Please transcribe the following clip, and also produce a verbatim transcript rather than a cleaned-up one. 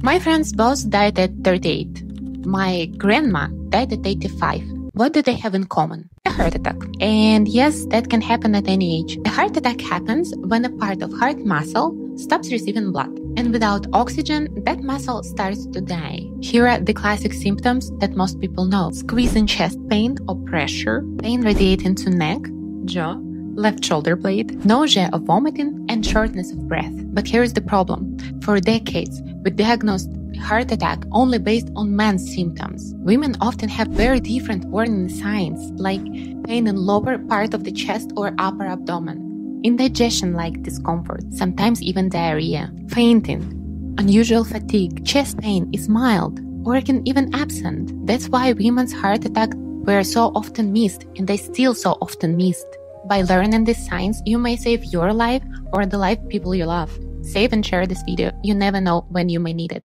My friends both died at thirty-eight. My grandma died at eighty-five. What do they have in common? A heart attack. And yes, that can happen at any age. A heart attack happens when a part of heart muscle stops receiving blood. And without oxygen, that muscle starts to die. Here are the classic symptoms that most people know. Squeezing chest pain or pressure, pain radiating to neck, jaw, left shoulder blade, nausea or vomiting, and shortness of breath. But here is the problem. For decades, we diagnosed heart attack only based on men's symptoms. Women often have very different warning signs, like pain in lower part of the chest or upper abdomen, indigestion-like discomfort, sometimes even diarrhea, fainting, unusual fatigue, chest pain is mild, or can even absent. That's why women's heart attacks were so often missed, and they still so often missed. By learning these signs, you may save your life or the life of people you love. Save and share this video. You never know when you may need it.